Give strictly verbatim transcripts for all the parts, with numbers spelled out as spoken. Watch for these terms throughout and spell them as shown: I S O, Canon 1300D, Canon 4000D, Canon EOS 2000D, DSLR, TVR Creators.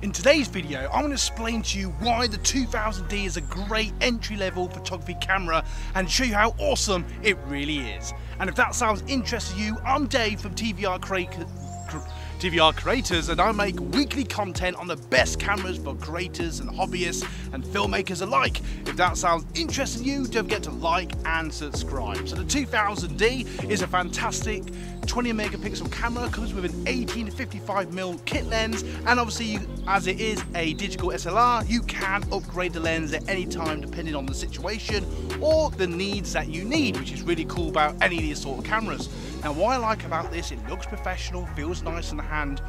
In today's video, I'm going to explain to you why the two thousand D is a great entry-level photography camera and show you how awesome it really is. And if that sounds interesting to you, I'm Dave from T V R Creators, and I make weekly content on the best cameras for creators and hobbyists and filmmakers alike. If that sounds interesting to you, don't forget to like and subscribe. So the two thousand D is a fantastic twenty megapixel camera, comes with an eighteen to fifty-five millimeter kit lens, and obviously you, as it is a digital S L R, you can upgrade the lens at any time depending on the situation or the needs that you need, which is really cool about any of these sort of cameras. Now what I like about this, it looks professional, feels nice in the hand,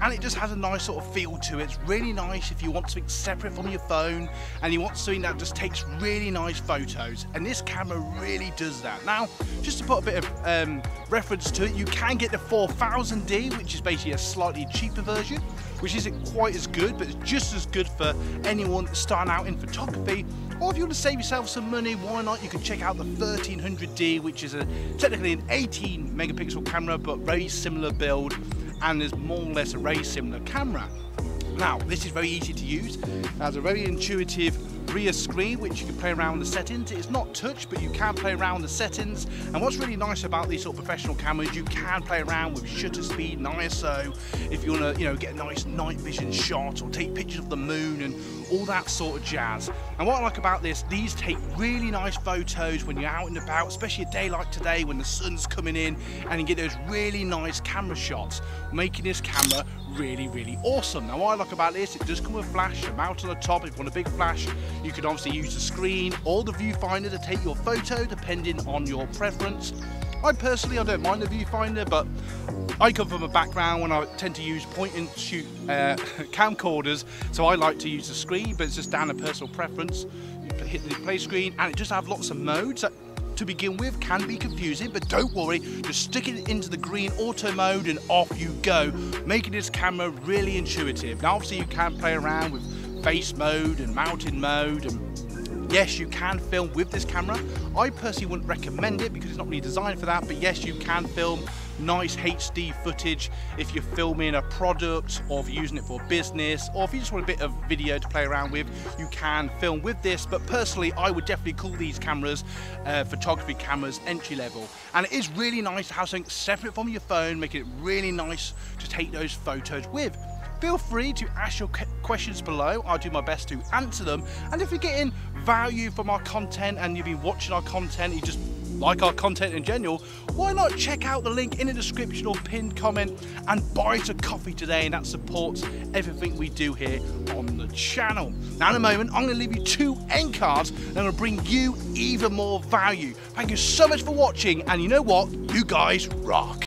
and it just has a nice sort of feel to it. It's really nice if you want something separate from your phone and you want something that just takes really nice photos, and this camera really does that. Now, just to put a bit of um, reference to it, you can get the four thousand D, which is basically a slightly cheaper version, which isn't quite as good, but it's just as good for anyone starting out in photography. Or if you want to save yourself some money, why not? You can check out the thirteen hundred D, which is a, technically an eighteen megapixel camera, but very similar build, and there's more or less a very similar camera. Now, this is very easy to use. It has a very intuitive rear screen, which you can play around with the settings. It's not touch, but you can play around with the settings. And what's really nice about these sort of professional cameras, you can play around with shutter speed and I S O if you want to, you know, get a nice night vision shot or take pictures of the moon and all that sort of jazz. And what I like about this, these take really nice photos when you're out and about, especially a day like today when the sun's coming in, and you get those really nice camera shots, making this camera really, really awesome. Now what I like about this, it does come with flash, a mount on the top. If you want a big flash, you can obviously use the screen or the viewfinder to take your photo depending on your preference. I personally, I don't mind the viewfinder, but I come from a background when I tend to use point and shoot uh, camcorders, so I like to use the screen, but it's just down to personal preference. You hit the play screen, and it just have lots of modes that to begin with can be confusing, but don't worry, just stick it into the green auto mode and off you go, making this camera really intuitive. Now obviously you can play around with face mode and mountain mode, and yes, you can film with this camera. I personally wouldn't recommend it because it's not really designed for that, but yes, you can film nice H D footage if you're filming a product or if you're using it for business, or if you just want a bit of video to play around with, you can film with this. But personally, I would definitely call these cameras uh, photography cameras entry level, and it is really nice to have something separate from your phone, making it really nice to take those photos with. Feel free to ask your questions below. I'll do my best to answer them. And if you're getting value from our content and you've been watching our content, you just like our content in general, why not check out the link in the description or pinned comment and buy us a coffee today, and that supports everything we do here on the channel. Now in a moment, I'm going to leave you two end cards and I'm going to bring you even more value. Thank you so much for watching, and you know what? You guys rock.